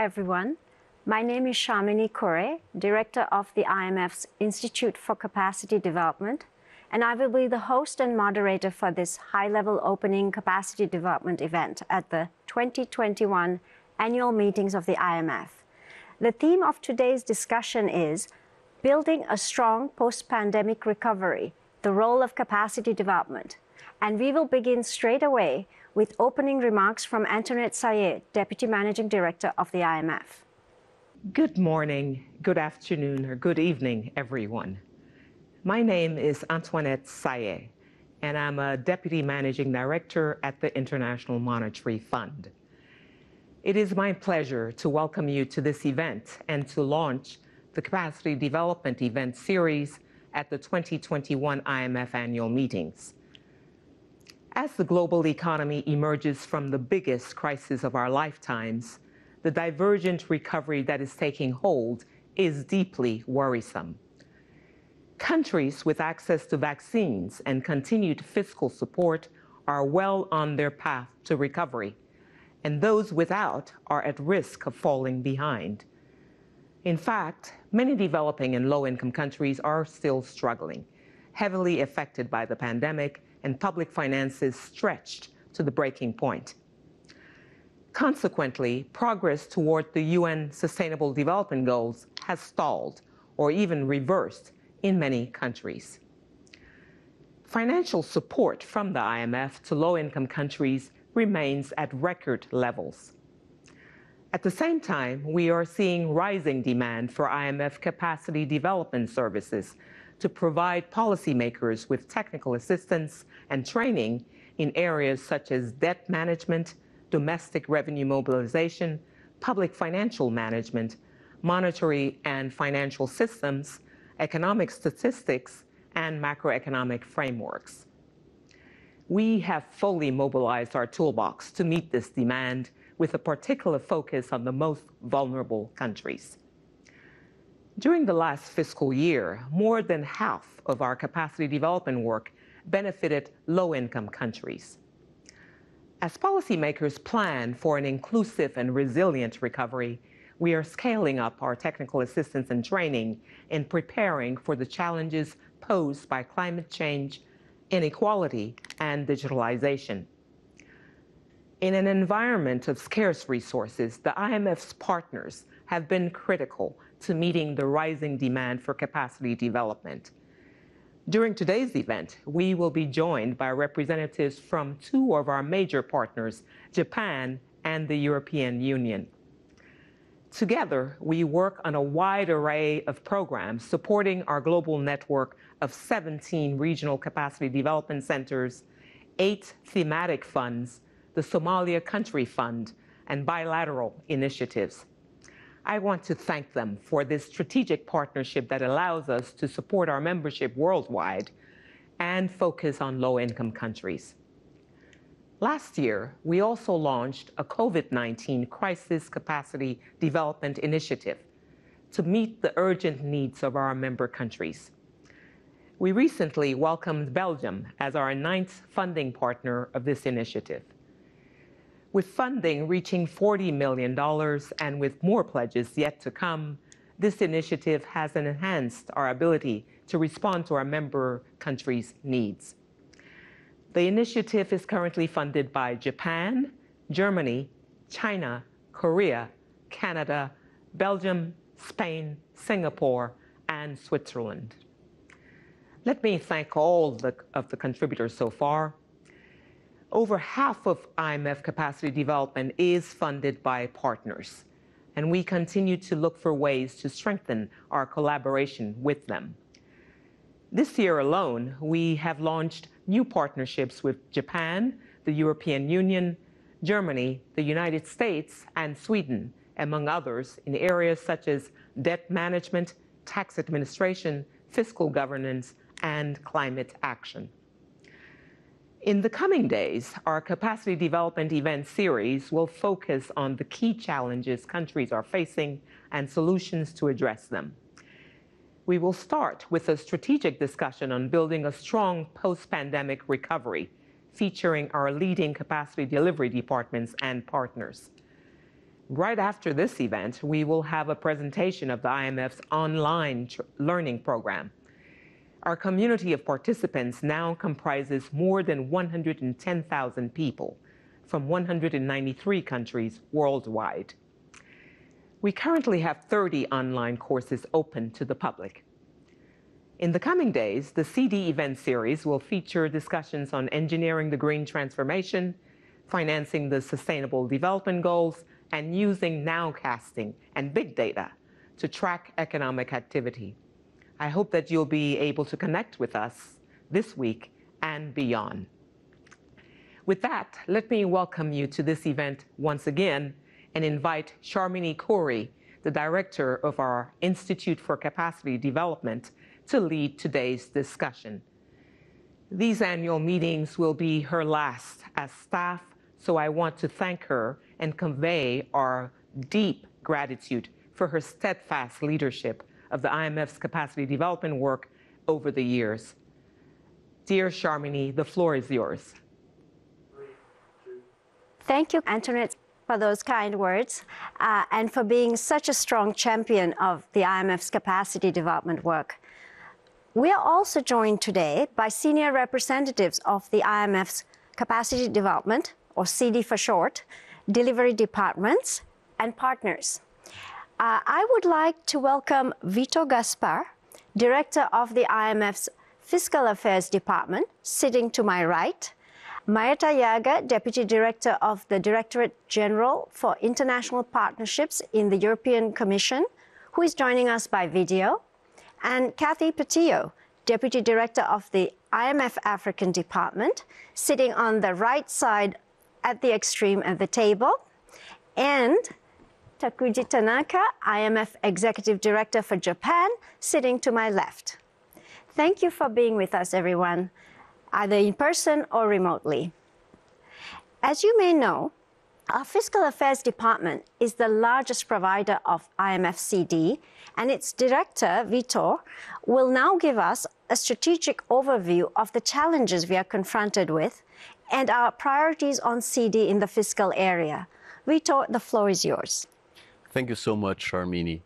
everyone. My name is Sharmini Coorey, Director of the IMF's Institute for Capacity Development, and I will be the host and moderator for this high-level opening capacity development event at the 2021 annual meetings of the IMF. The theme of today's discussion is Building a Strong Post-Pandemic Recovery, the Role of Capacity Development. And we will begin straight away with opening remarks from Antoinette Sayeh, Deputy Managing Director of the IMF. Good morning, good afternoon, or good evening, everyone. My name is Antoinette Sayeh, and I'm a Deputy Managing Director at the International Monetary Fund. It is my pleasure to welcome you to this event and to launch the Capacity Development Event Series at the 2021 IMF Annual Meetings. As the global economy emerges from the biggest crisis of our lifetimes, the divergent recovery that is taking hold is deeply worrisome. Countries with access to vaccines and continued fiscal support are well on their path to recovery, and those without are at risk of falling behind. In fact, many developing and low-income countries are still struggling, heavily affected by the pandemic, and public finances stretched to the breaking point. Consequently, progress toward the UN Sustainable Development Goals has stalled or even reversed in many countries. Financial support from the IMF to low-income countries remains at record levels. At the same time, we are seeing rising demand for IMF capacity development services to provide policymakers with technical assistance and training in areas such as debt management, domestic revenue mobilization, public financial management, monetary and financial systems, economic statistics, and macroeconomic frameworks. We have fully mobilized our toolbox to meet this demand with a particular focus on the most vulnerable countries. During the last fiscal year, more than half of our capacity development work benefited low-income countries. As policymakers plan for an inclusive and resilient recovery, we are scaling up our technical assistance and training in preparing for the challenges posed by climate change, inequality, and digitalization. In an environment of scarce resources, the IMF's partners have been critical to meeting the rising demand for capacity development. During today's event, we will be joined by representatives from two of our major partners, Japan and the European Union. Together, we work on a wide array of programs supporting our global network of 17 regional capacity development centers, 8 thematic funds, the Somalia Country Fund, and bilateral initiatives. I want to thank them for this strategic partnership that allows us to support our membership worldwide and focus on low-income countries. Last year, we also launched a COVID-19 Crisis Capacity Development Initiative to meet the urgent needs of our member countries. We recently welcomed Belgium as our 9th funding partner of this initiative. With funding reaching $40 million and with more pledges yet to come, this initiative has enhanced our ability to respond to our member countries' needs. The initiative is currently funded by Japan, Germany, China, Korea, Canada, Belgium, Spain, Singapore, and Switzerland. Let me thank all of the contributors so far. Over half of IMF capacity development is funded by partners, and we continue to look for ways to strengthen our collaboration with them. This year alone, we have launched new partnerships with Japan, the European Union, Germany, the United States, and Sweden, among others, in areas such as debt management, tax administration, fiscal governance, and climate action. In the coming days, our Capacity Development Event Series will focus on the key challenges countries are facing and solutions to address them. We will start with a strategic discussion on building a strong post-pandemic recovery, featuring our leading capacity delivery departments and partners. right after this event, we will have a presentation of the IMF's online learning program. Our community of participants now comprises more than 110,000 people from 193 countries worldwide. We currently have 30 online courses open to the public. In the coming days, the CD event series will feature discussions on engineering the green transformation, financing the sustainable development goals, and using nowcasting and big data to track economic activity. I hope that you'll be able to connect with us this week and beyond. With that, let me welcome you to this event once again and invite Sharmini Coorey, the director of our Institute for Capacity Development, to lead today's discussion. These annual meetings will be her last as staff, so I want to thank her and convey our deep gratitude for her steadfast leadership of the IMF's capacity development work over the years. Dear Sharmini, the floor is yours. Thank you, Antoinette, for those kind words and for being such a strong champion of the IMF's capacity development work. We are also joined today by senior representatives of the IMF's capacity development, or CD for short, delivery departments and partners. I would like to welcome Vitor Gaspar, Director of the IMF's Fiscal Affairs Department, sitting to my right, Maeta Yaga, Deputy Director of the Directorate General for International Partnerships in the European Commission, who is joining us by video, and Kathy Pattillo, Deputy Director of the IMF African Department, sitting on the right side at the extreme of the table, and Takuji Tanaka, IMF Executive Director for Japan, sitting to my left. Thank you for being with us, everyone, either in person or remotely. As you may know, our Fiscal Affairs Department is the largest provider of IMF CD, and its director, Vitor, will now give us a strategic overview of the challenges we are confronted with and our priorities on CD in the fiscal area. Vitor, the floor is yours. Thank you so much, Sharmini.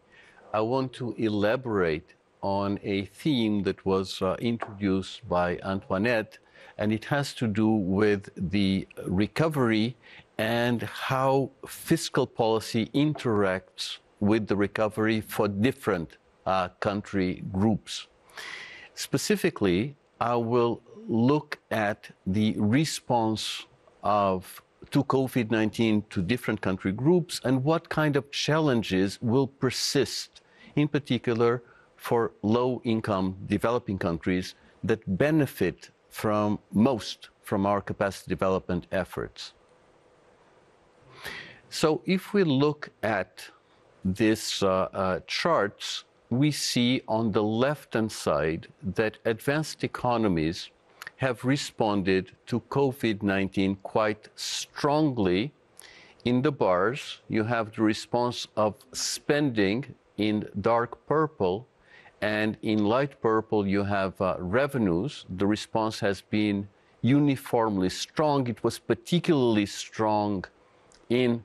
I want to elaborate on a theme that was introduced by Antoinette, and it has to do with the recovery and how fiscal policy interacts with the recovery for different country groups. Specifically, I will look at the response to COVID-19 to different country groups and what kind of challenges will persist, in particular for low-income developing countries that benefit most from our capacity development efforts. So if we look at these charts, we see on the left-hand side that advanced economies have responded to COVID-19 quite strongly. In the bars, you have the response of spending in dark purple, and in light purple, you have revenues. The response has been uniformly strong. It was particularly strong in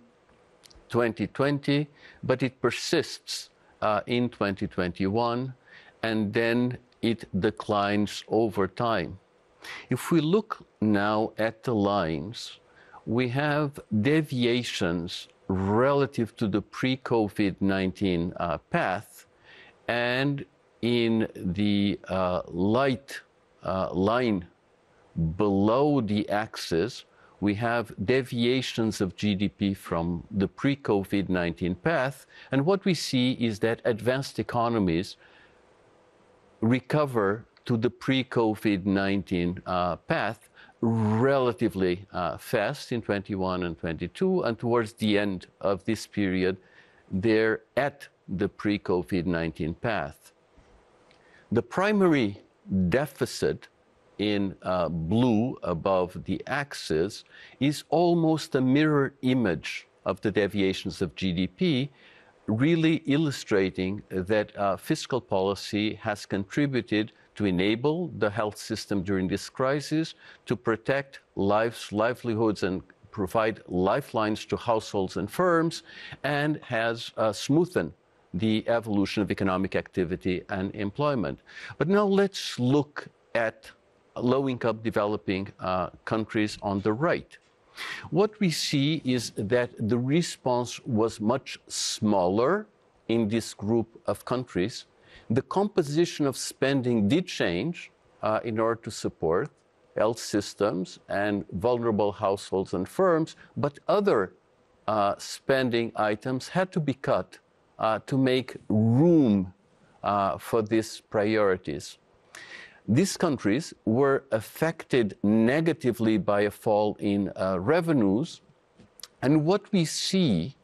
2020, but it persists in 2021, and then it declines over time. If we look now at the lines, we have deviations relative to the pre-COVID-19 path, and in the light line below the axis, we have deviations of GDP from the pre-COVID-19 path. And what we see is that advanced economies recover to the pre-COVID-19 path relatively fast in 21 and 22, and towards the end of this period, they're at the pre-COVID-19 path. The primary deficit in blue above the axis is almost a mirror image of the deviations of GDP, really illustrating that fiscal policy has contributed to enable the health system during this crisis, to protect lives, livelihoods, and provide lifelines to households and firms, and has smoothened the evolution of economic activity and employment. But now let's look at low-income developing countries on the right. What we see is that the response was much smaller in this group of countries. The composition of spending did change in order to support health systems and vulnerable households and firms, but other spending items had to be cut to make room for these priorities. These countries were affected negatively by a fall in revenues. And what we see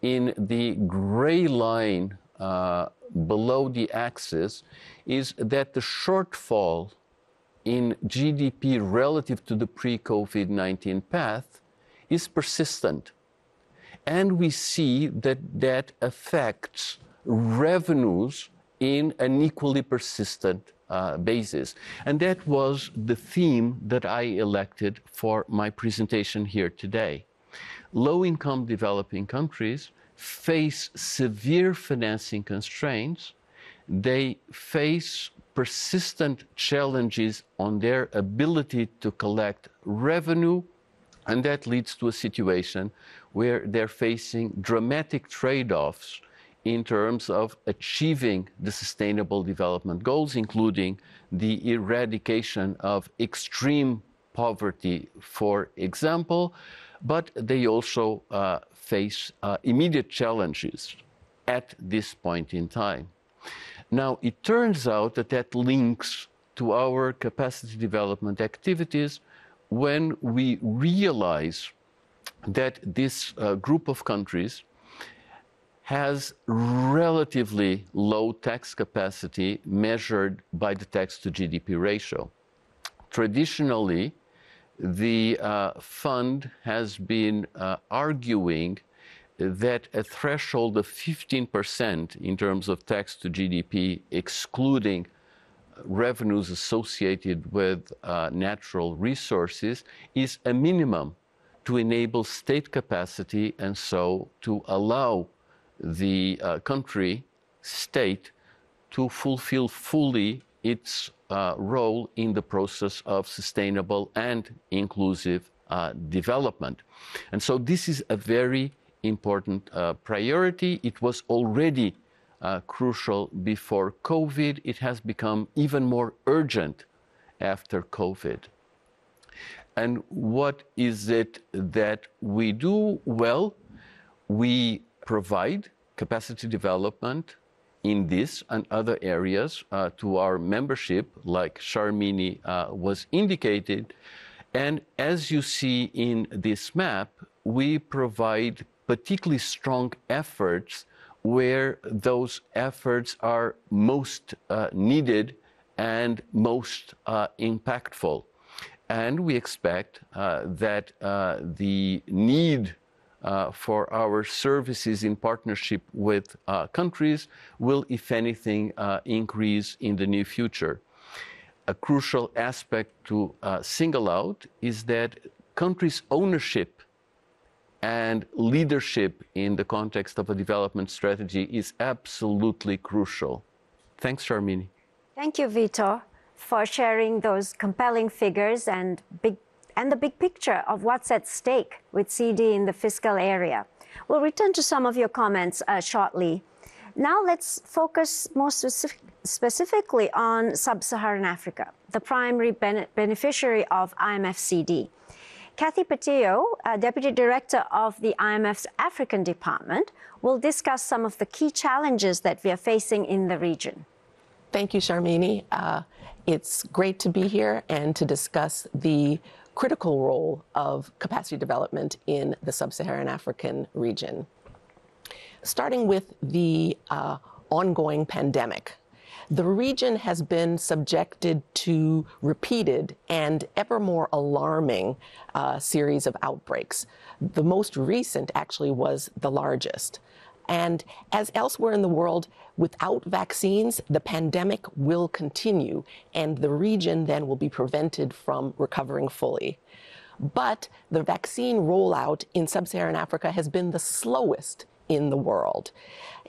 in the gray line below the axis is that the shortfall in GDP relative to the pre-COVID-19 path is persistent. And we see that that affects revenues in an equally persistent basis. And that was the theme that I elected for my presentation here today. Low-income developing countries face severe financing constraints. They face persistent challenges on their ability to collect revenue, and that leads to a situation where they're facing dramatic trade-offs in terms of achieving the Sustainable Development Goals, including the eradication of extreme poverty, for example, but they also face immediate challenges at this point in time. Now, it turns out that that links to our capacity development activities when we realize that this group of countries has relatively low tax capacity measured by the tax to GDP ratio. Traditionally, the fund has been arguing that a threshold of 15% in terms of tax to GDP, excluding revenues associated with natural resources, is a minimum to enable state capacity and so to allow the state to fulfill fully its role in the process of sustainable and inclusive development. And so this is a very important priority. It was already crucial before COVID. It has become even more urgent after COVID. And what is it that we do? Well, we provide capacity development in this and other areas to our membership, like Sharmini was indicated. And as you see in this map, we provide particularly strong efforts where those efforts are most needed and most impactful. And we expect that the need for our services in partnership with countries will, if anything, increase in the near future. A crucial aspect to single out is that countries' ownership and leadership in the context of a development strategy is absolutely crucial. Thanks, Sharmini. Thank you, Vitor, for sharing those compelling figures and the big picture of what's at stake with CD in the fiscal area. We'll return to some of your comments shortly. Now let's focus more specifically on Sub-Saharan Africa, the primary beneficiary of IMF CD. Kathy Pattillo, Deputy Director of the IMF's African Department, will discuss some of the key challenges that we are facing in the region. Thank you, Sharmini. It's great to be here and to discuss the critical role of capacity development in the Sub-Saharan African region. Starting with the ongoing pandemic, the region has been subjected to repeated and ever more alarming series of outbreaks. The most recent actually was the largest. And as elsewhere in the world, without vaccines, the pandemic will continue, and the region then will be prevented from recovering fully. But the vaccine rollout in sub-Saharan Africa has been the slowest in the world.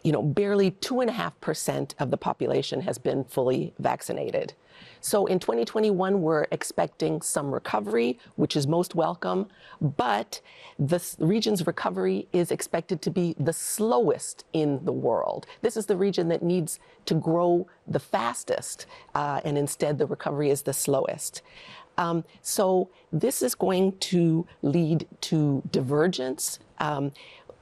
You know, barely 2.5% of the population has been fully vaccinated. So in 2021, we're expecting some recovery, which is most welcome, but the region's recovery is expected to be the slowest in the world. This is the region that needs to grow the fastest, and instead the recovery is the slowest. So this is going to lead to divergence.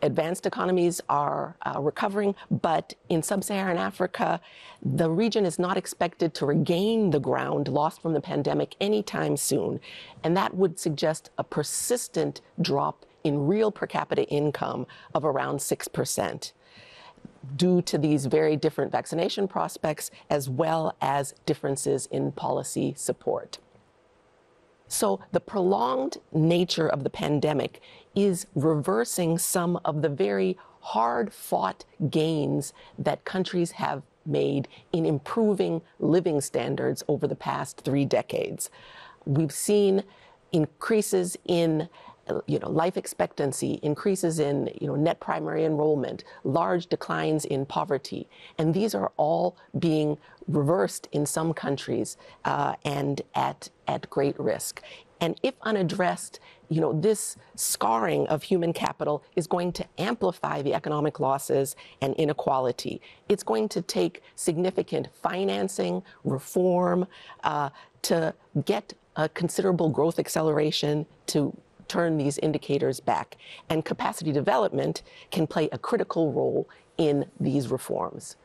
Advanced economies are recovering, but in sub-Saharan Africa, the region is not expected to regain the ground lost from the pandemic anytime soon. And that would suggest a persistent drop in real per capita income of around 6%. Due to these very different vaccination prospects, as well as differences in policy support. So the prolonged nature of the pandemic is reversing some of the very hard-fought gains that countries have made in improving living standards over the past 3 decades. We've seen increases in life expectancy, increases in net primary enrollment, large declines in poverty, and these are all being reversed in some countries and at great risk. And if unaddressed, this scarring of human capital is going to amplify the economic losses and inequality. It's going to take significant financing, reform, to get a considerable growth acceleration to turn these indicators back. And capacity development can play a critical role in these reforms.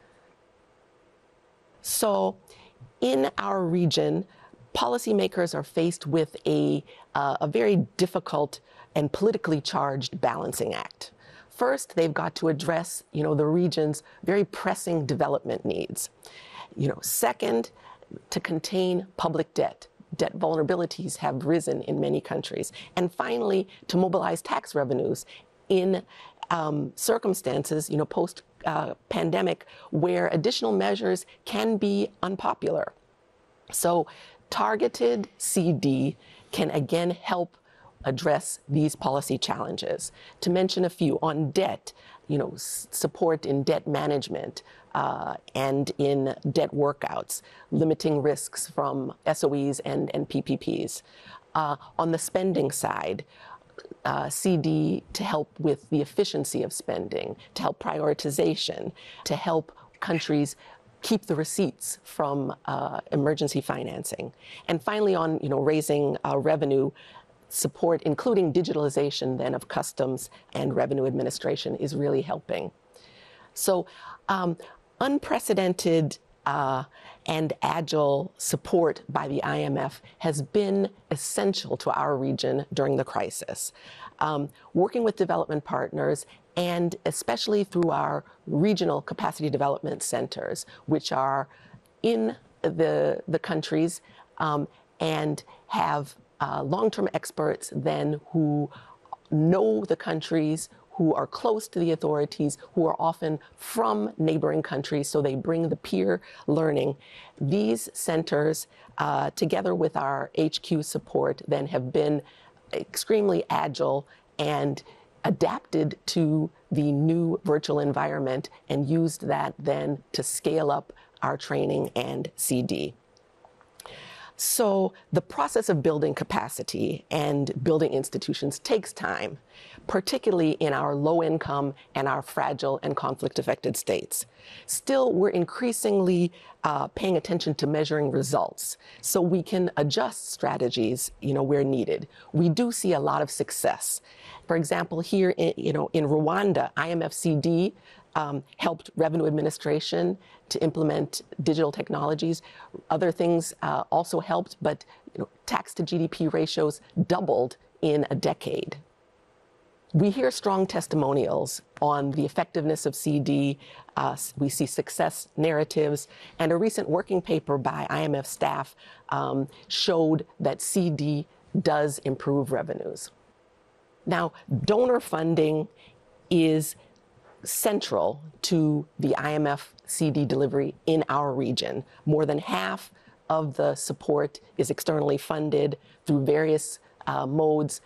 So in our region, policymakers are faced with a very difficult and politically charged balancing act. First, they've got to address, the region's very pressing development needs. Second, to contain public debt. Debt vulnerabilities have risen in many countries. And finally, to mobilize tax revenues in circumstances, post-pandemic, where additional measures can be unpopular. So targeted CD can again help address these policy challenges. To mention a few, on debt, support in debt management and in debt workouts, limiting risks from SOEs and PPPs. On the spending side, CD to help with the efficiency of spending, to help prioritization, to help countries keep the receipts from emergency financing. And finally, on raising revenue, support, including digitalization then of customs and revenue administration, is really helping. So unprecedented and agile support by the IMF has been essential to our region during the crisis. Working with development partners, and especially through our regional capacity development centers, which are in the countries and have long-term experts then who know the countries, who are close to the authorities, who are often from neighboring countries, so they bring the peer learning. These centers, together with our HQ support, then have been extremely agile and adapted to the new virtual environment and used that then to scale up our training and CD. So the process of building capacity and building institutions takes time, particularly in our low income and our fragile and conflict affected states. Still, we're increasingly paying attention to measuring results so we can adjust strategies, where needed. We do see a lot of success. For example, here in, in Rwanda, IMF CD helped revenue administration to implement digital technologies. Other things also helped, but tax to GDP ratios doubled in a decade. We hear strong testimonials on the effectiveness of CD. We see success narratives, and a recent working paper by IMF staff showed that CD does improve revenues. Now, donor funding is central to the IMF CD delivery in our region. More than half of the support is externally funded through various modes,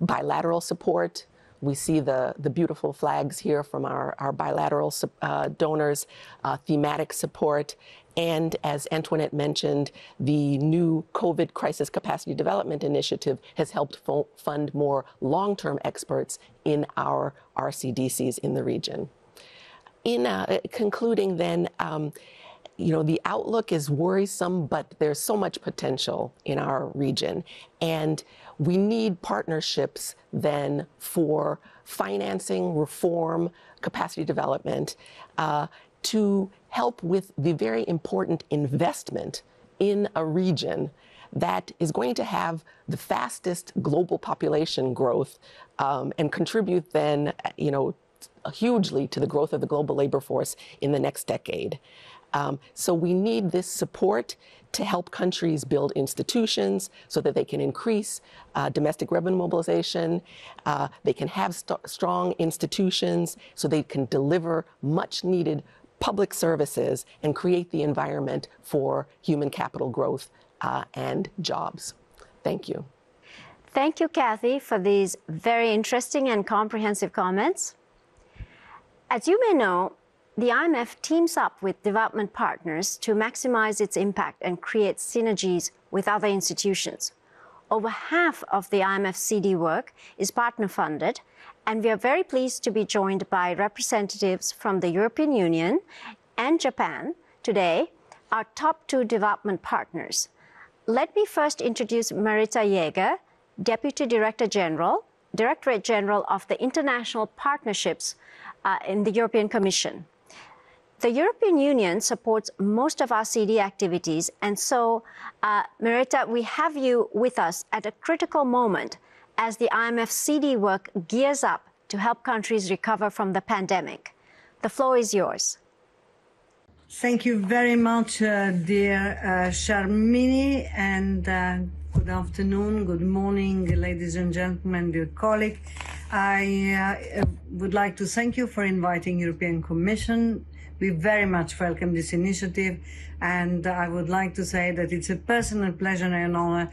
bilateral support. We see the beautiful flags here from our bilateral donors, thematic support, and as Antoinette mentioned, the new COVID Crisis Capacity Development Initiative has helped fund more long-term experts in our RCDCs in the region. In concluding then, you know, the outlook is worrisome, but there's so much potential in our region. And we need partnerships then for financing, reform, capacity development, to help with the very important investment in a region that is going to have the fastest global population growth, and contribute then, you know, hugely to the growth of the global labor force in the next decade. So we need this support to help countries build institutions so that they can increase domestic revenue mobilization, they can have strong institutions so they can deliver much needed public services and create the environment for human capital growth and jobs. Thank you. Thank you, Kathy, for these very interesting and comprehensive comments. As you may know, the IMF teams up with development partners to maximize its impact and create synergies with other institutions. Over half of the IMF CD work is partner-funded, and we are very pleased to be joined by representatives from the European Union and Japan today, our top two development partners. Let me first introduce Merita Jäger, Deputy Director General, Directorate General of the International Partnerships in the European Commission. The European Union supports most of our CD activities, and so, Merita, we have you with us at a critical moment as the IMF CD work gears up to help countries recover from the pandemic. The floor is yours. Thank you very much, dear Sharmini, and good afternoon, good morning, ladies and gentlemen, dear colleague. I would like to thank you for inviting European Commission. We very much welcome this initiative, and I would like to say that it's a personal pleasure and honor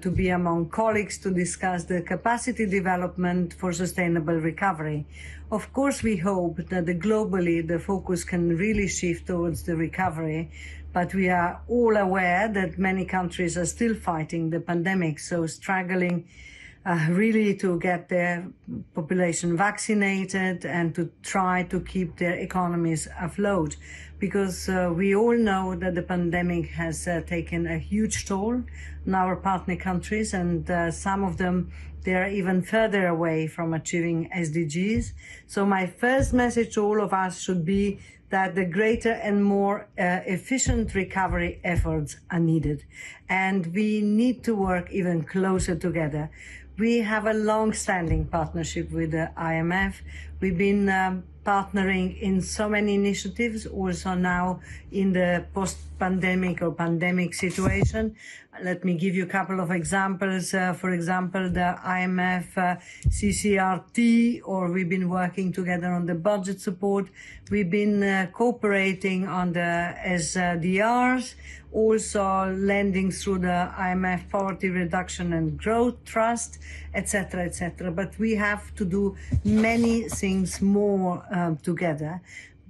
to be among colleagues to discuss the capacity development for sustainable recovery. Of course, we hope that globally the focus can really shift towards the recovery, but we are all aware that many countries are still fighting the pandemic, so struggling really to get their population vaccinated and to try to keep their economies afloat, because we all know that the pandemic has taken a huge toll on our partner countries, and some of them, they are even further away from achieving SDGs. So my first message to all of us should be that the greater and more efficient recovery efforts are needed, and we need to work even closer together. We have a long-standing partnership with the IMF. We've been partnering in so many initiatives, also now in the post-pandemic or pandemic situation. Let me give you a couple of examples. For example, the IMF CCRT, or we've been working together on the budget support. We've been cooperating on the SDRs, also lending through the IMF Poverty Reduction and Growth Trust, etc., etc. But we have to do many things more together.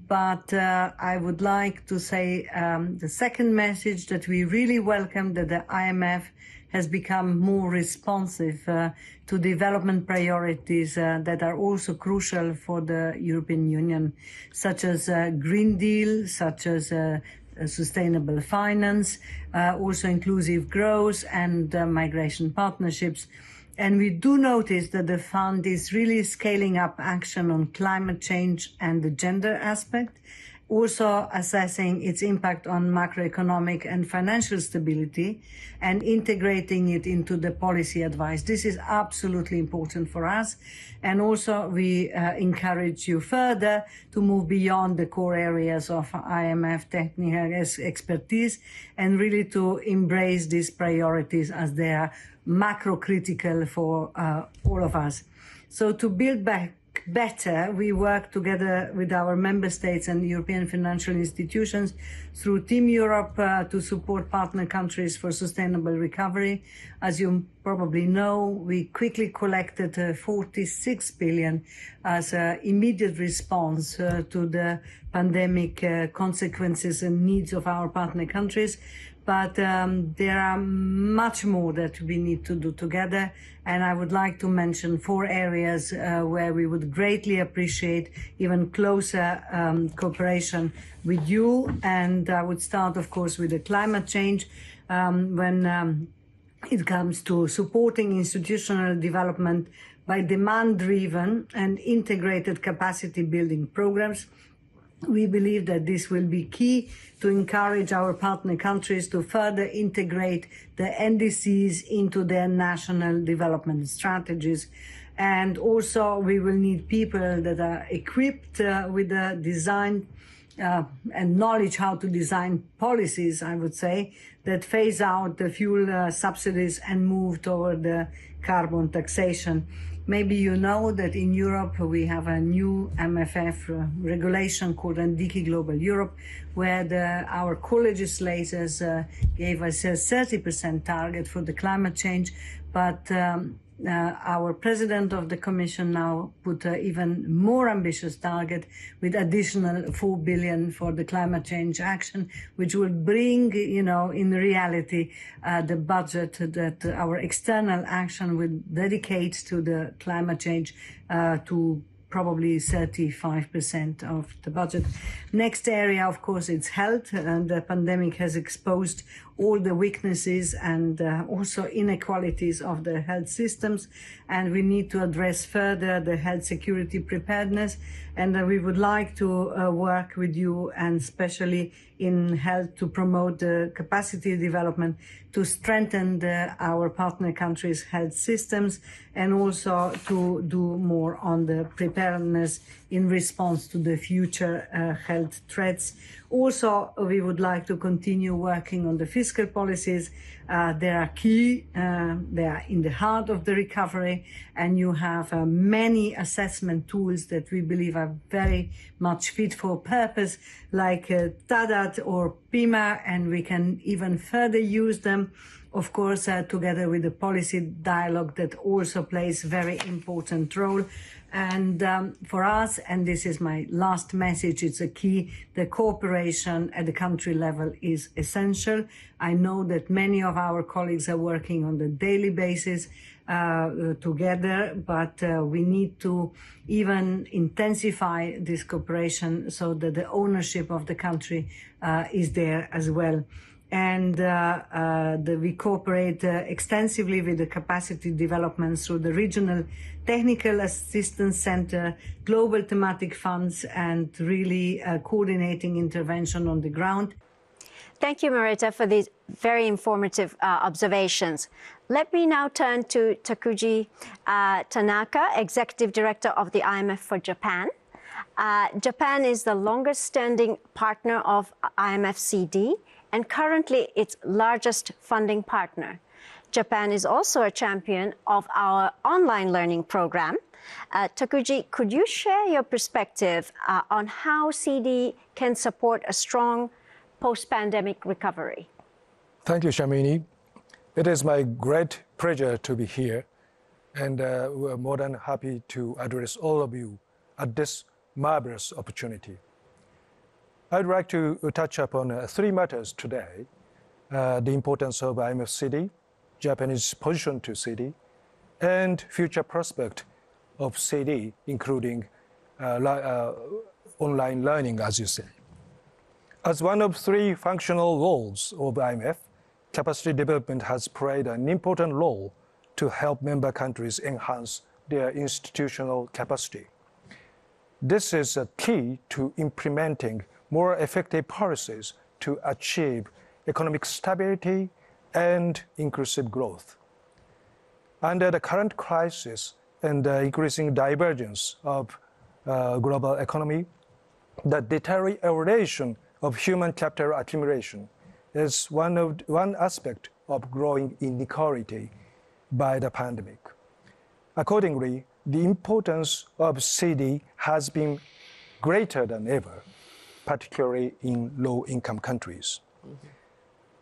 But I would like to say the second message that we really welcome that the IMF has become more responsive to development priorities that are also crucial for the European Union, such as Green Deal, such as sustainable finance, also inclusive growth and migration partnerships. And we do notice that the fund is really scaling up action on climate change and the gender aspect, also assessing its impact on macroeconomic and financial stability and integrating it into the policy advice. This is absolutely important for us. And also we encourage you further to move beyond the core areas of IMF technical expertise and really to embrace these priorities as they are macro critical for all of us. So to build back better, we work together with our member states and European financial institutions through Team Europe to support partner countries for sustainable recovery. As you probably know, we quickly collected 46 billion as an immediate response to the pandemic consequences and needs of our partner countries. But there are much more that we need to do together, and I would like to mention four areas where we would greatly appreciate even closer cooperation with you. And I would start, of course, with the climate change. When it comes to supporting institutional development by demand-driven and integrated capacity-building programs, we believe that this will be key to encourage our partner countries to further integrate the NDCs into their national development strategies. And also we will need people that are equipped with the design and knowledge how to design policies, I would say, that phase out the fuel subsidies and move toward the carbon taxation. Maybe you know that in Europe we have a new MFF regulation called Indiki Global Europe, where our co-legislators gave us a 30% target for the climate change, but our president of the Commission now put an even more ambitious target with additional 4 billion for the climate change action, which will bring, you know, in reality, the budget that our external action will dedicate to the climate change to probably 35% of the budget. Next area, of course, it's health, and the pandemic has exposed all the weaknesses and also inequalities of the health systems, and we need to address further the health security preparedness, and we would like to work with you, and especially in health, to promote the capacity development to strengthen our partner countries' health systems, and also to do more on the preparedness in response to the future health threats. Also, we would like to continue working on the fiscal policies. They are key, they are in the heart of the recovery, and you have many assessment tools that we believe are very much fit for purpose, like TADAT or PIMA, and we can even further use them, of course, together with the policy dialogue that also plays a very important role. And for us, and this is my last message, it's a key, the cooperation at the country level is essential. I know that many of our colleagues are working on a daily basis together, but we need to even intensify this cooperation so that the ownership of the country is there as well. And we cooperate extensively with the capacity development through the regional technical assistance center, global thematic funds, and really coordinating intervention on the ground. Thank you, Merita, for these very informative observations. Let me now turn to Takuji Tanaka, Executive Director of the IMF for Japan. Japan is the longest-standing partner of IMF-CD, and currently its largest funding partner. Japan is also a champion of our online learning program. Takuji, could you share your perspective on how CD can support a strong post-pandemic recovery? Thank you, Sharmini. It is my great pleasure to be here, and we're more than happy to address all of you at this marvelous opportunity. I'd like to touch upon three matters today, the importance of IMF CD, Japan's position to CD, and future prospect of CD, including online learning, as you say. As one of three functional roles of IMF, capacity development has played an important role to help member countries enhance their institutional capacity. This is a key to implementing more effective policies to achieve economic stability and inclusive growth. Under the current crisis and the increasing divergence of global economy, the deterioration of human capital accumulation is one aspect of growing inequality by the pandemic. Accordingly, the importance of CD has been greater than ever, particularly in low-income countries. Mm-hmm.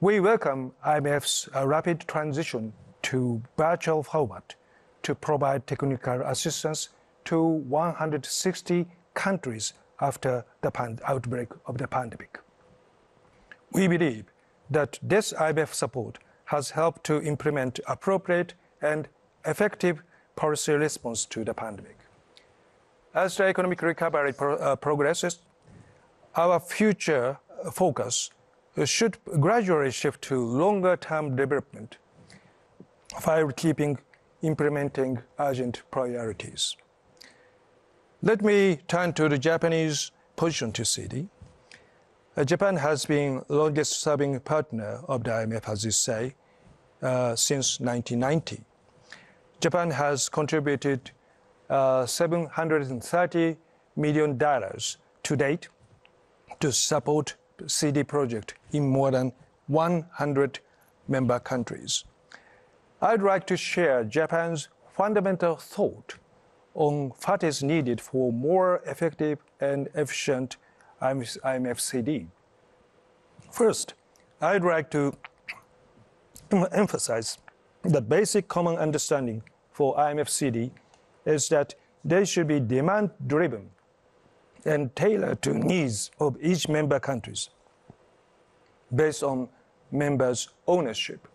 We welcome IMF's rapid transition to virtual format to provide technical assistance to 160 countries after the outbreak of the pandemic. We believe that this IMF support has helped to implement appropriate and effective policy response to the pandemic. As the economic recovery progresses, our future focus should gradually shift to longer-term development while implementing urgent priorities. Let me turn to the Japanese position to CD. Japan has been the longest-serving partner of the IMF, as you say, since 1990. Japan has contributed $730 million to date to support the CD project in more than 100 member countries. I'd like to share Japan's fundamental thought on what is needed for more effective and efficient IMF CD. First, I'd like to emphasize the basic common understanding for IMF CD is that they should be demand-driven and tailored to needs of each member countries based on members' ownership.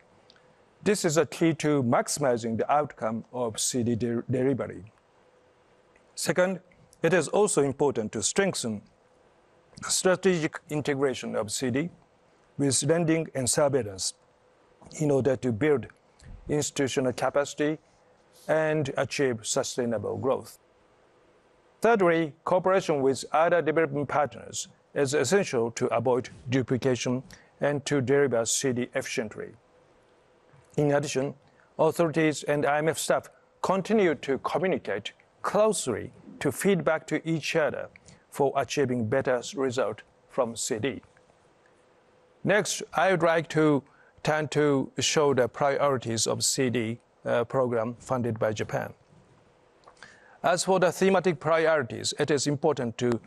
This is a key to maximizing the outcome of CD delivery. Second, it is also important to strengthen the strategic integration of CD with lending and surveillance in order to build institutional capacity and achieve sustainable growth. Thirdly, cooperation with other development partners is essential to avoid duplication and to deliver CD efficiently. In addition, authorities and IMF staff continue to communicate closely to feedback to each other for achieving better results from CD. Next, I would like to turn to show the priorities of CD program funded by Japan. As for the thematic priorities, it is important to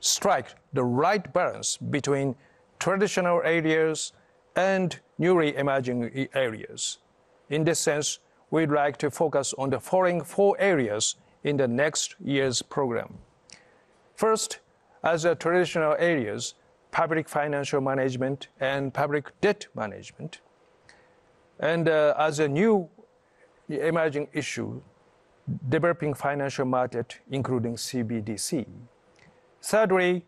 strike the right balance between traditional areas and newly emerging areas. In this sense, we'd like to focus on the following four areas in the next year's program. First, as the traditional areas, public financial management and public debt management. And as a new emerging issue, developing financial market, including CBDC. Thirdly,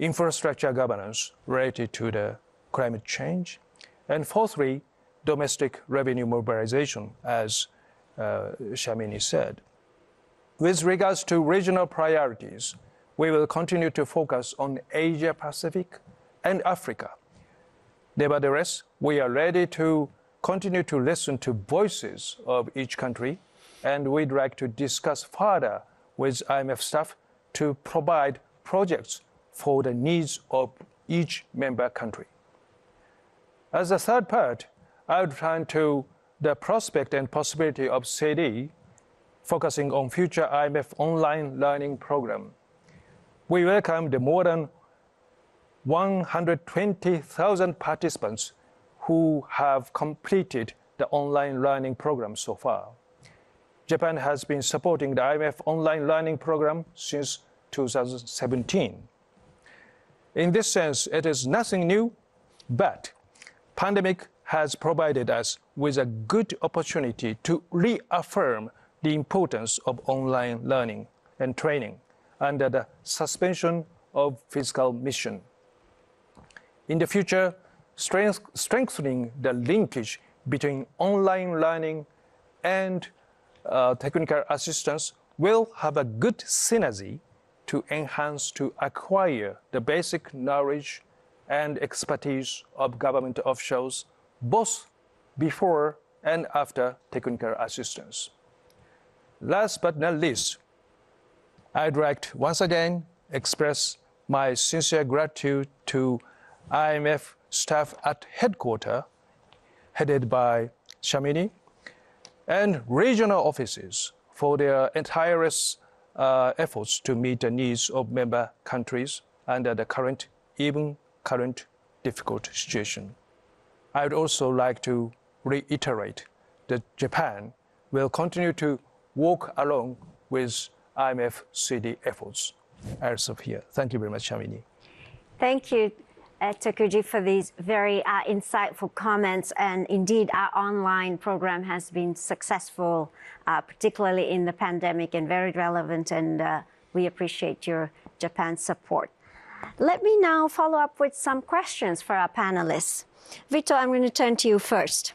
infrastructure governance related to the climate change. And fourthly, domestic revenue mobilization, as Sharmini said. With regards to regional priorities, we will continue to focus on Asia Pacific and Africa. Nevertheless, we are ready to continue to listen to voices of each country, and we'd like to discuss further with IMF staff to provide projects for the needs of each member country. As a third part, I would turn to the prospect and possibility of CD, focusing on future IMF online learning program. We welcome the more than 120,000 participants who have completed the online learning program so far. Japan has been supporting the IMF online learning program since 2017. In this sense, it is nothing new, but pandemic has provided us with a good opportunity to reaffirm the importance of online learning and training under the suspension of fiscal mission. In the future, strengthening the linkage between online learning and technical assistance will have a good synergy to enhance, to acquire the basic knowledge and expertise of government officials, both before and after technical assistance. Last but not least, I'd like to once again express my sincere gratitude to IMF staff at headquarters, headed by Sharmini, and regional offices for their tireless efforts to meet the needs of member countries under the current difficult situation. I would also like to reiterate that Japan will continue to walk along with IMF CD efforts as of here. Thank you very much, Sharmini. Thank you, Takuji, for these very insightful comments. And indeed, our online program has been successful, particularly in the pandemic, and very relevant. And we appreciate your Japan support. Let me now follow up with some questions for our panelists. Vitor, I'm going to turn to you first.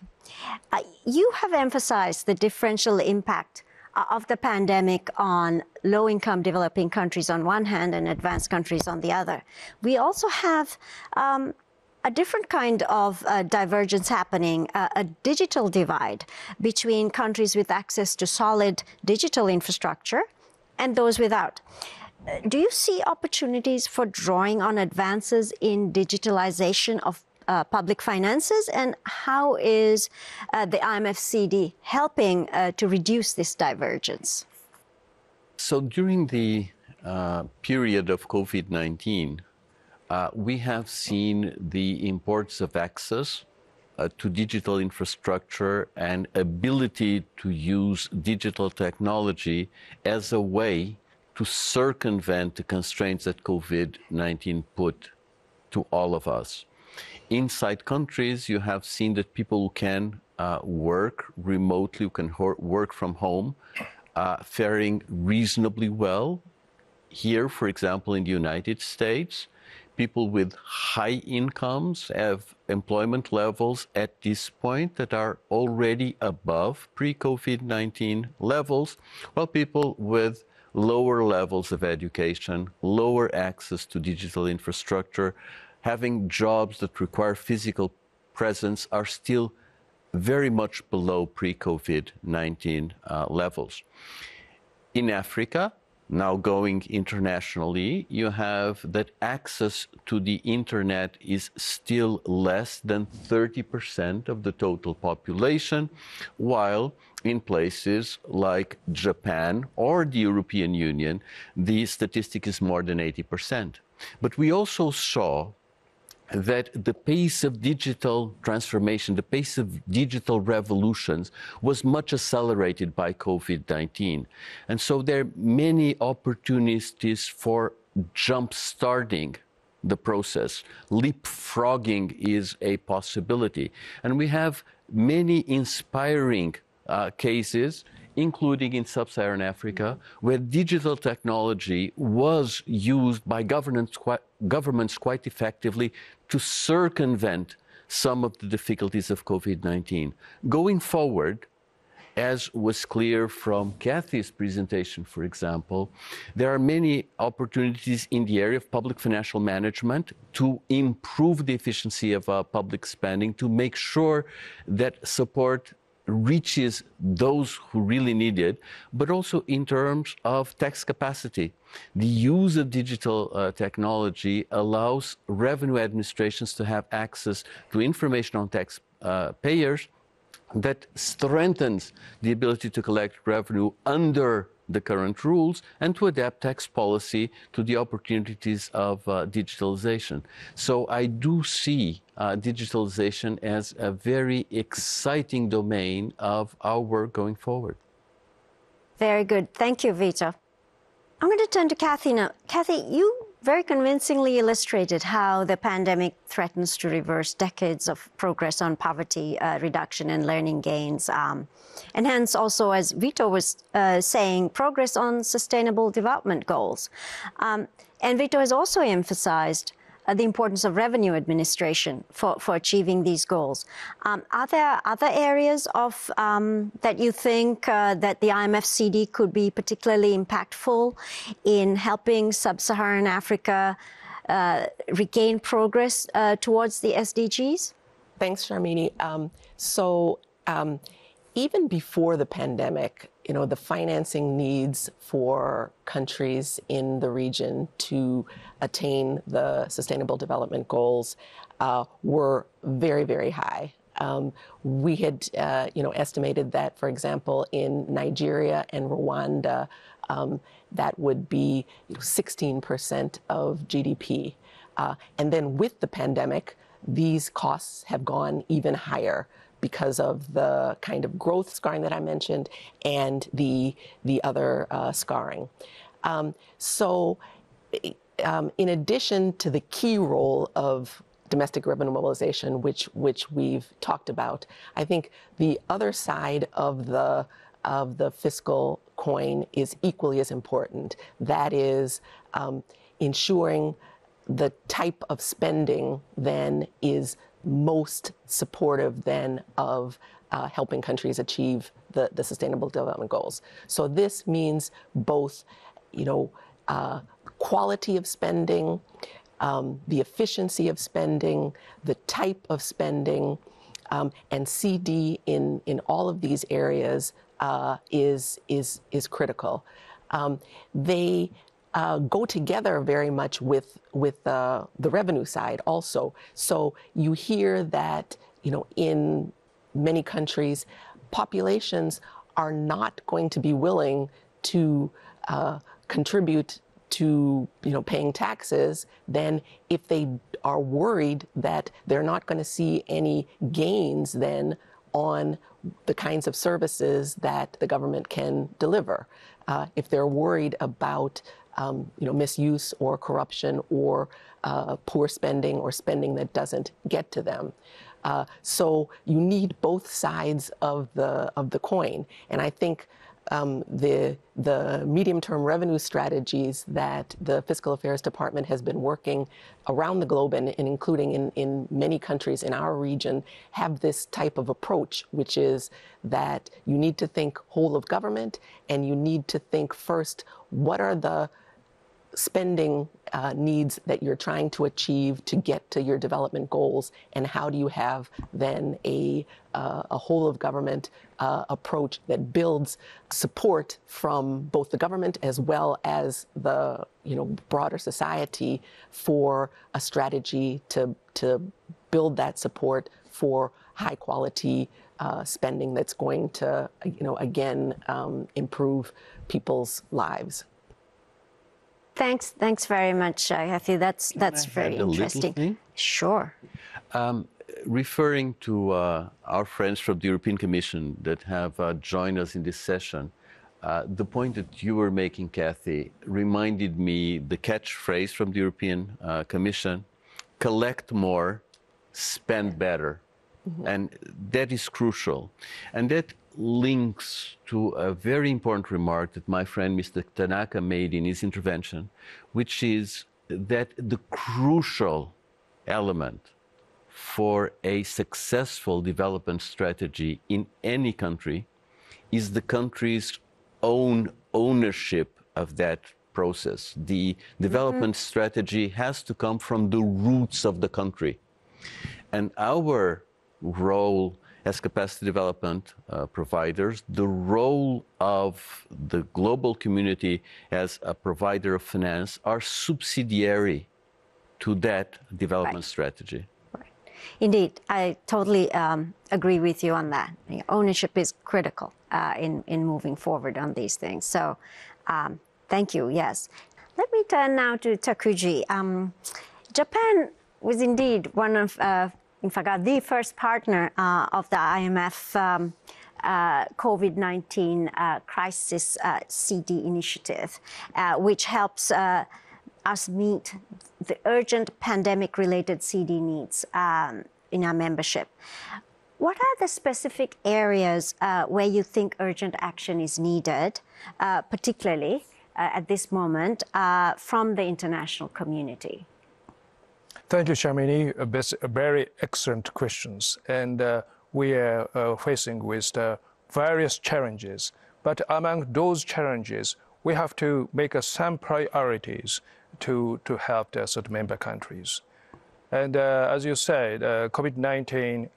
You have emphasized the differential impact of the pandemic on low-income developing countries on one hand and advanced countries on the other. We also have a different kind of divergence happening, a digital divide between countries with access to solid digital infrastructure and those without. Do you see opportunities for drawing on advances in digitalization of public finances, and how is the IMF CD helping to reduce this divergence? So during the period of COVID-19, we have seen the importance of access to digital infrastructure and ability to use digital technology as a way to circumvent the constraints that COVID-19 put to all of us. Inside countries, you have seen that people can work remotely, who can work from home, faring reasonably well. Here, for example, in the United States, people with high incomes have employment levels at this point that are already above pre-COVID-19 levels, while people with lower levels of education, lower access to digital infrastructure, having jobs that require physical presence are still very much below pre-COVID-19 levels. In Africa, now going internationally, you have that access to the internet is still less than 30% of the total population, while in places like Japan or the European Union, the statistic is more than 80%. But we also saw that the pace of digital transformation, the pace of digital revolutions was much accelerated by COVID-19. And so there are many opportunities for jump-starting the process. Leapfrogging is a possibility. And we have many inspiring cases, including in sub-Saharan Africa, where digital technology was used by governments quite effectively to circumvent some of the difficulties of COVID-19. Going forward, as was clear from Kathy's presentation, for example, there are many opportunities in the area of public financial management to improve the efficiency of public spending, to make sure that support reaches those who really need it, but also in terms of tax capacity. The use of digital technology allows revenue administrations to have access to information on tax payers that strengthens the ability to collect revenue under the current rules and to adapt tax policy to the opportunities of digitalization. So I do see digitalization as a very exciting domain of our work going forward. Very good. Thank you, Vitor. I'm going to turn to Kathy now. Kathy, you very convincingly illustrated how the pandemic threatens to reverse decades of progress on poverty reduction and learning gains. And hence, also, as Vitor was saying, progress on sustainable development goals. And Vitor has also emphasized the importance of revenue administration for achieving these goals. Are there other areas of, that you think that the IMF CD could be particularly impactful in helping sub-Saharan Africa regain progress towards the SDGs? Thanks, Sharmini. Even before the pandemic, you know, the financing needs for countries in the region to attain the Sustainable Development Goals were very, very high. We had, estimated that, for example, in Nigeria and Rwanda, that would be 16% of GDP. And then with the pandemic, these costs have gone even higher because of the kind of growth scarring that I mentioned and the other scarring. In addition to the key role of domestic revenue mobilization, which we've talked about, I think the other side of the fiscal coin is equally as important. That is ensuring the type of spending then is most supportive then of helping countries achieve the Sustainable Development Goals. So this means both, quality of spending, the efficiency of spending, the type of spending, and CD in all of these areas is critical. They go together very much with the revenue side also. So you hear that in many countries, populations are not going to be willing to contribute to paying taxes then if they are worried that they're not going to see any gains then on the kinds of services that the government can deliver. If they're worried about misuse or corruption or poor spending or spending that doesn't get to them. So you need both sides of the coin. And I think the medium-term revenue strategies that the Fiscal Affairs Department has been working around the globe and including in many countries in our region have this type of approach, which is that you need to think whole of government and you need to think first, what are the spending needs that you're trying to achieve to get to your development goals, and how do you have then a whole of government approach that builds support from both the government as well as the broader society for a strategy to build that support for high quality spending that's going to again improve people's lives. Thanks very much, Kathy. That's very interesting. Sure. Referring to our friends from the European Commission that have joined us in this session, the point that you were making, Kathy, reminded me the catchphrase from the European Commission: "Collect more, spend better," and that is crucial, and that links to a very important remark that my friend Mr. Tanaka made in his intervention, which is that the crucial element for a successful development strategy in any country is the country's own ownership of that process. The development strategy has to come from the roots of the country. And our role as capacity development providers, the role of the global community as a provider of finance are subsidiary to that development strategy. Right. Indeed, I totally agree with you on that. Ownership is critical in moving forward on these things. So thank you, yes. Let me turn now to Takuji. Japan was indeed one of in fact, the first partner of the IMF COVID-19 crisis CD initiative, which helps us meet the urgent pandemic-related CD needs in our membership. What are the specific areas where you think urgent action is needed, particularly at this moment, from the international community? Thank you, Sharmini. Very excellent questions. And we are facing with the various challenges. But among those challenges, we have to make some priorities to help the member countries. And as you said, COVID-19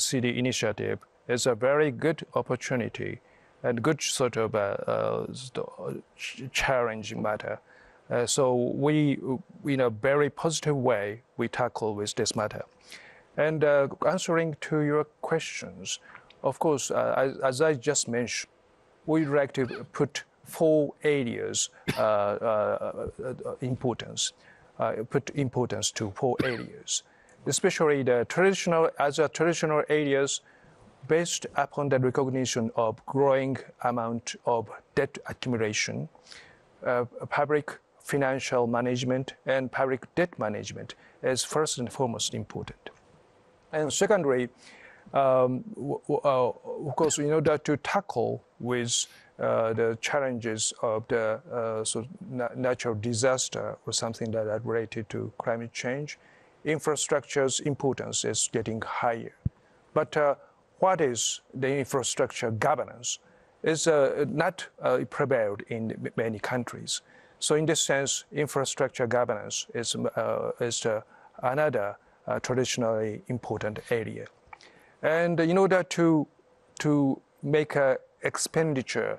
CD initiative is a very good opportunity and good sort of challenging matter. So we, in a very positive way, we tackle with this matter. And answering to your questions, of course, as I just mentioned, we'd like to put four areas importance to four areas, especially the traditional areas based upon the recognition of growing amount of debt accumulation, public financial management and public debt management as first and foremost important. And secondly, of course, in order to tackle with the challenges of the natural disaster or something that are related to climate change, infrastructure's importance is getting higher. But what is the infrastructure governance is not prevailed in many countries. So in this sense, infrastructure governance is another traditionally important area. And in order to make an expenditure,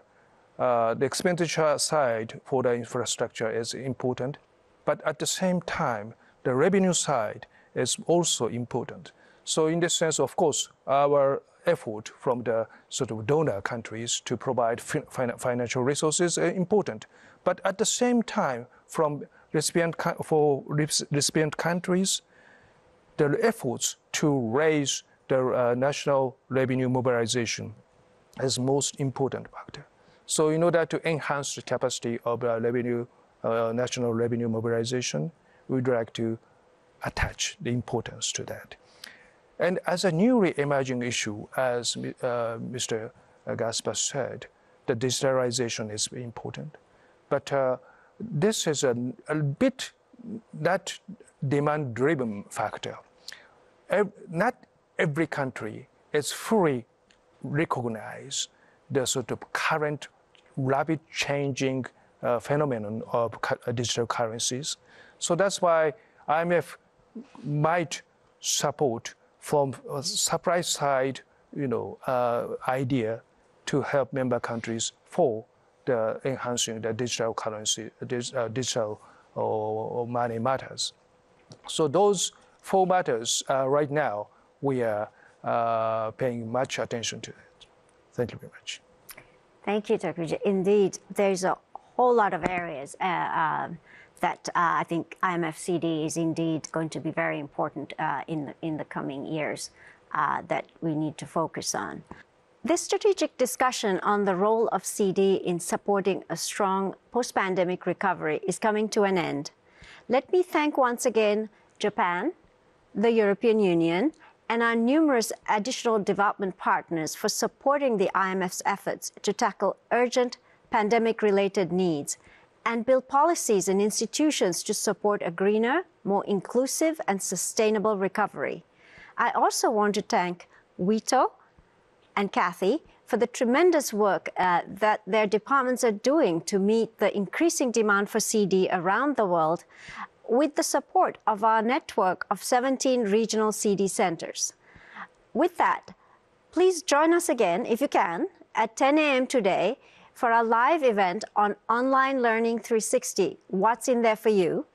the expenditure side for the infrastructure is important, but at the same time, the revenue side is also important. So in this sense, of course, our effort from the sort of donor countries to provide financial resources are important. But at the same time, from recipient countries, the efforts to raise the national revenue mobilization is most important factor. So in order to enhance the capacity of national revenue mobilization, we'd like to attach the importance to that. And as a newly emerging issue, as Mr. Gaspar said, the digitalization is important. But this is a bit that demand-driven factor. Not every country is fully recognized the sort of current rapid changing phenomenon of digital currencies. So that's why IMF might support from a supply side, idea to help member countries for the enhancing the digital currency, digital or money matters. So those four matters right now we are paying much attention to it. Thank you very much. Thank you, Takuji. Indeed, there's a whole lot of areas that I think IMFCD is indeed going to be very important in the coming years that we need to focus on. This strategic discussion on the role of CD in supporting a strong post-pandemic recovery is coming to an end. Let me thank once again Japan, the European Union, and our numerous additional development partners for supporting the IMF's efforts to tackle urgent pandemic-related needs and build policies and institutions to support a greener, more inclusive and sustainable recovery. I also want to thank Vitor and Kathy for the tremendous work that their departments are doing to meet the increasing demand for CD around the world with the support of our network of 17 regional CD centers. With that, please join us again, if you can, at 10 a.m. today for our live event on Online Learning 360, What's in There for You?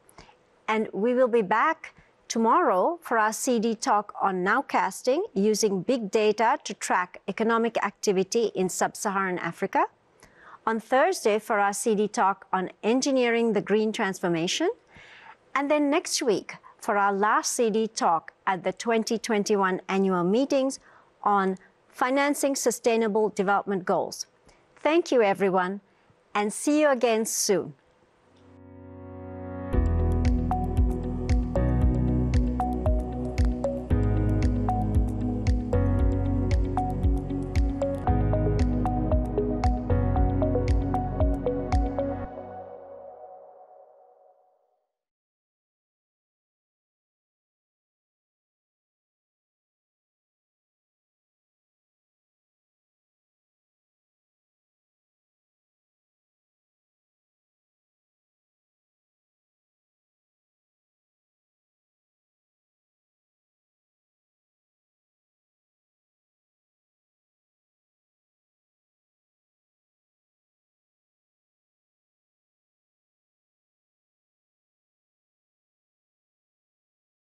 And we will be back tomorrow for our CD talk on nowcasting, using big data to track economic activity in sub-Saharan Africa. On Thursday for our CD talk on engineering the green transformation. And then next week for our last CD talk at the 2021 annual meetings on financing sustainable development goals. Thank you, everyone, and see you again soon.